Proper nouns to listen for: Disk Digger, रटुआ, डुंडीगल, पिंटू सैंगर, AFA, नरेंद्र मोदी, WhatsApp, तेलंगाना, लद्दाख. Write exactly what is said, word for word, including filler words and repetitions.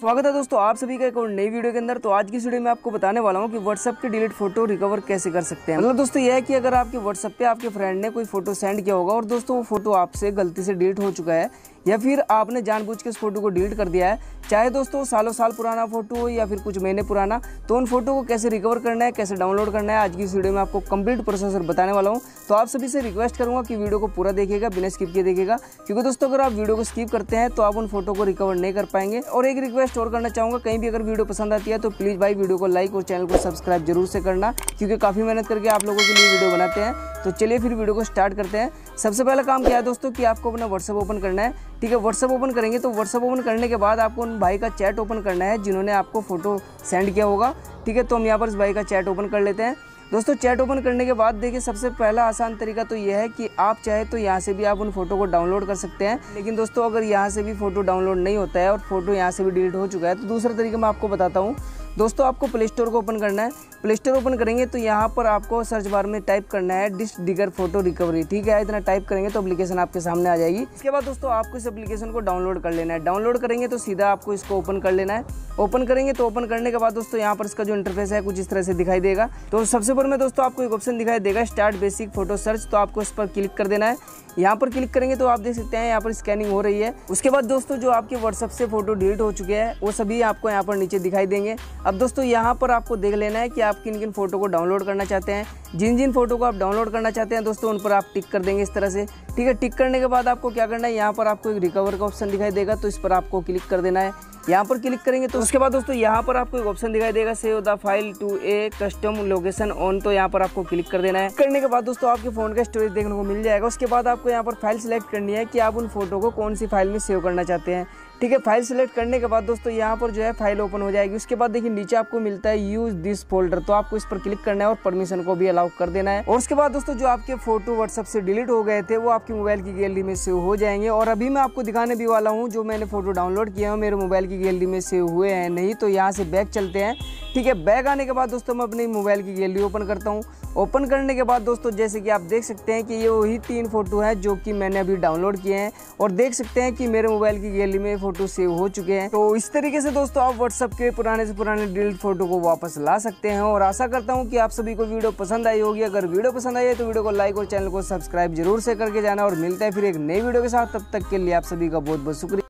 स्वागत है दोस्तों आप सभी का एक और नई वीडियो के अंदर। तो आज की वीडियो में आपको बताने वाला हूँ कि WhatsApp के डिलीट फोटो रिकवर कैसे कर सकते हैं। मतलब दोस्तों यह है कि अगर आपके WhatsApp पे आपके फ्रेंड ने कोई फोटो सेंड किया होगा और दोस्तों वो फोटो आपसे गलती से डिलीट हो चुका है या फिर आपने जानबूझ के उस फोटो को डिलीट कर दिया है, चाहे दोस्तों सालों साल पुराना फोटो हो या फिर कुछ महीने पुराना, तो उन फोटो को कैसे रिकवर करना है, कैसे डाउनलोड करना है, आज की इस वीडियो में आपको कंप्लीट प्रोसेसर बताने वाला हूँ। तो आप सभी से रिक्वेस्ट करूँगा कि वीडियो को पूरा देखिएगा, बिना स्किप किए देखिएगा, क्योंकि दोस्तों अगर आप वीडियो को स्किप करते हैं तो आप उन फोटो को रिकवर नहीं कर पाएंगे। और एक रिक्वेस्ट और करना चाहूँगा, कहीं भी अगर वीडियो पसंद आती है तो प्लीज़ भाई वीडियो को लाइक और चैनल को सब्सक्राइब जरूर से करना, क्योंकि काफ़ी मेहनत करके आप लोगों के लिए वीडियो बनाते हैं। तो चलिए फिर वीडियो को स्टार्ट करते हैं। सबसे पहला काम क्या है दोस्तों कि आपको अपना WhatsApp ओपन करना है, ठीक है। WhatsApp ओपन करेंगे तो WhatsApp ओपन करने के बाद आपको उन भाई का चैट ओपन करना है जिन्होंने आपको फोटो सेंड किया होगा, ठीक है। तो हम यहाँ पर इस भाई का चैट ओपन कर लेते हैं। दोस्तों चैट ओपन करने के बाद देखिए सबसे पहला आसान तरीका तो यह है कि आप चाहे तो यहाँ से भी आप उन फोटो को डाउनलोड कर सकते हैं, लेकिन दोस्तों अगर यहाँ से भी फ़ोटो डाउनलोड नहीं होता है और फोटो यहाँ से भी डिलीट हो चुका है तो दूसरा तरीका मैं आपको बताता हूँ। दोस्तों आपको प्ले स्टोर को ओपन करना है। प्ले स्टोर ओपन करेंगे तो यहाँ पर आपको सर्च बार में टाइप करना है डिस्क डिगर फोटो रिकवरी, ठीक है। इतना टाइप करेंगे तो एप्लीकेशन आपके सामने आ जाएगी। इसके बाद दोस्तों आपको इस एप्लीकेशन को डाउनलोड कर लेना है। डाउनलोड करेंगे तो सीधा आपको इसको ओपन कर लेना है। ओपन करेंगे तो ओपन करने के बाद दोस्तों यहाँ पर इसका जो इंटरफेस है कुछ इस तरह से दिखाई देगा। तो सबसे ऊपर में दोस्तों आपको एक ऑप्शन दिखाई देगा स्टार्ट बेसिक फोटो सर्च, तो आपको इस पर क्लिक कर देना है। यहाँ पर क्लिक करेंगे तो आप देख सकते हैं यहाँ पर स्कैनिंग हो रही है। उसके बाद दोस्तों जो आपके WhatsApp से फोटो डिलीट हो चुके हैं वो सभी आपको यहाँ पर नीचे दिखाई देंगे। अब दोस्तों यहाँ पर आपको देख लेना है कि आप किन किन फोटो को डाउनलोड करना चाहते हैं। जिन जिन फोटो को आप डाउनलोड करना चाहते हैं दोस्तों उन पर आप टिक कर देंगे इस तरह से, ठीक है। टिक करने के बाद आपको क्या करना है, यहाँ पर आपको एक रिकवर का ऑप्शन दिखाई देगा तो इस पर आपको क्लिक कर देना है। यहाँ पर क्लिक करेंगे तो उसके बाद दोस्तों यहाँ पर आपको एक ऑप्शन दिखाई देगा save the file to a custom location on, तो यहाँ पर आपको क्लिक कर देना है। करने के बाद दोस्तों आपके फोन का स्टोरेज देखने को मिल जाएगा। उसके बाद आपको यहाँ पर फाइल सेलेक्ट करनी है कि आप उन फोटो को कौन सी फाइल में सेव करना चाहते हैं, ठीक है। फाइल सेलेक्ट करने के बाद दोस्तों यहाँ पर जो है फाइल ओपन हो जाएगी। उसके बाद देखिए नीचे आपको मिलता है यूज दिस फोल्डर, तो आपको इस पर क्लिक करना है और परमिशन को भी अलाउ कर देना है। और उसके बाद दोस्तों जो आपके फोटो WhatsApp से डिलीट हो गए थे वो आपके मोबाइल की गैलरी में सेव हो जाएंगे। और अभी मैं आपको दिखाने भी वाला हूँ जो मैंने फोटो डाउनलोड किया है मेरे मोबाइल की गैलरी में सेव हुए हैं नहीं। तो यहाँ से बैक चलते हैं, ठीक है। बैक आने के बाद दोस्तों मैं अपने मोबाइल की गैलरी ओपन करता हूँ। ओपन करने के बाद दोस्तों जैसे कि आप देख सकते हैं कि ये वही तीन फोटो हैं जो कि मैंने अभी डाउनलोड किए हैं और देख सकते हैं कि मेरे मोबाइल की गैलरी में फोटो सेव हो चुके हैं। तो इस तरीके से दोस्तों आप WhatsApp के पुराने से पुराने डिलीट फोटो को वापस ला सकते हैं। और आशा करता हूँ कि आप सभी को वीडियो पसंद आई होगी। अगर वीडियो पसंद आई है तो वीडियो को लाइक और चैनल को सब्सक्राइब जरूर से करके जाना। और मिलता है फिर एक नई वीडियो के साथ, तब तक के लिए आप सभी का बहुत बहुत शुक्रिया।